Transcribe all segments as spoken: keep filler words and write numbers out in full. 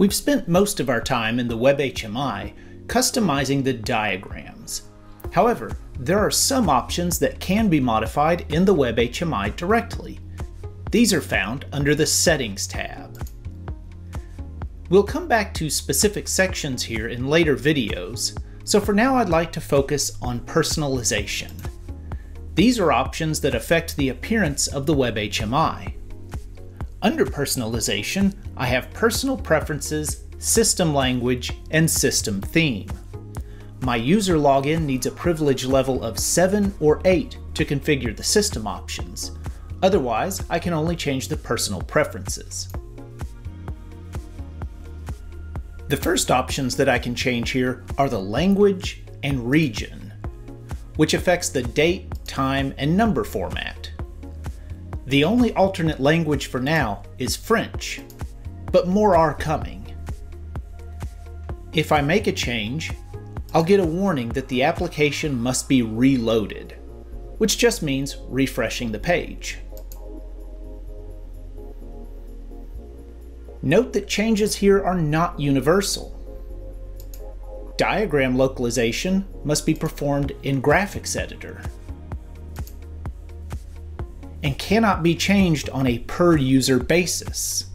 We've spent most of our time in the WebHMI customizing the diagrams. However, there are some options that can be modified in the WebHMI directly. These are found under the Settings tab. We'll come back to specific sections here in later videos, so for now I'd like to focus on personalization. These are options that affect the appearance of the WebHMI. Under Personalization, I have Personal Preferences, System Language, and System Theme. My user login needs a privilege level of seven or eight to configure the system options. Otherwise, I can only change the personal preferences. The first options that I can change here are the language and region, which affects the date, time, and number format. The only alternate language for now is French, but more are coming. If I make a change, I'll get a warning that the application must be reloaded, which just means refreshing the page. Note that changes here are not universal. Diagram localization must be performed in Graphics Editor and cannot be changed on a per-user basis.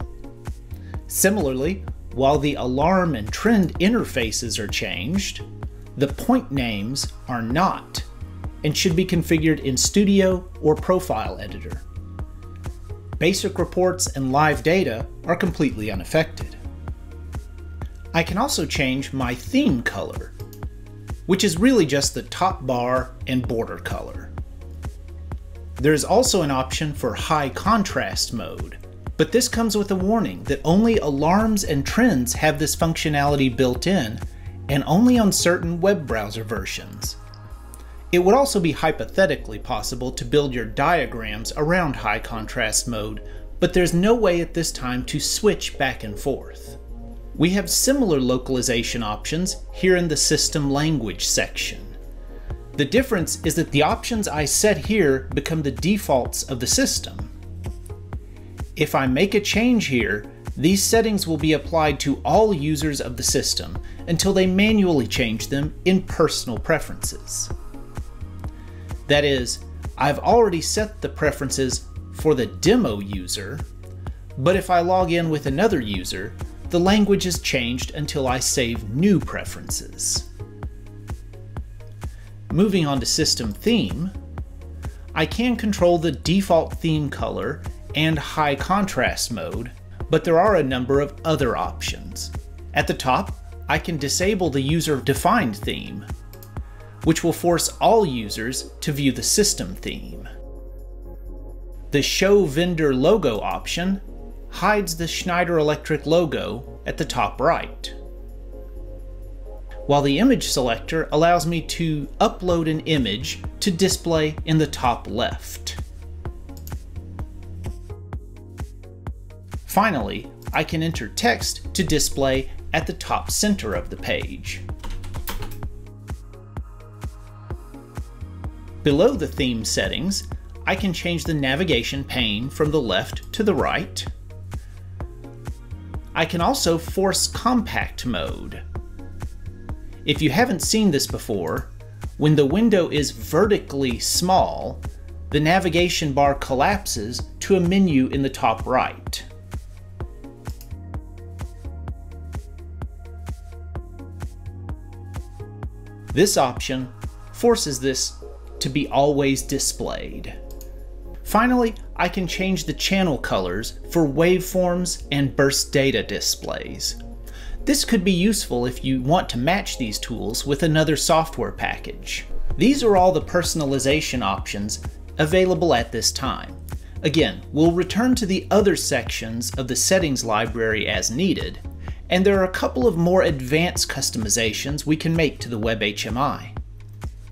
Similarly, while the alarm and trend interfaces are changed, the point names are not and should be configured in Studio or Profile Editor. Basic reports and live data are completely unaffected. I can also change my theme color, which is really just the top bar and border color. There is also an option for high contrast mode, but this comes with a warning that only alarms and trends have this functionality built in, and only on certain web browser versions. It would also be hypothetically possible to build your diagrams around high contrast mode, but there's no way at this time to switch back and forth. We have similar localization options here in the System Language section. The difference is that the options I set here become the defaults of the system. If I make a change here, these settings will be applied to all users of the system until they manually change them in personal preferences. That is, I've already set the preferences for the demo user, but if I log in with another user, the language is changed until I save new preferences. Moving on to System Theme, I can control the default theme color and high contrast mode, but there are a number of other options. At the top, I can disable the user-defined theme, which will force all users to view the system theme. The Show Vendor Logo option hides the Schneider Electric logo at the top right, while the image selector allows me to upload an image to display in the top left. Finally, I can enter text to display at the top center of the page. Below the theme settings, I can change the navigation pane from the left to the right. I can also force compact mode. If you haven't seen this before, when the window is vertically small, the navigation bar collapses to a menu in the top right. This option forces this to be always displayed. Finally, I can change the channel colors for waveforms and burst data displays. This could be useful if you want to match these tools with another software package. These are all the personalization options available at this time. Again, we'll return to the other sections of the settings library as needed, and there are a couple of more advanced customizations we can make to the WebHMI.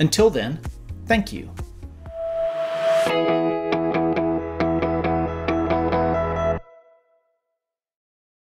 Until then, thank you.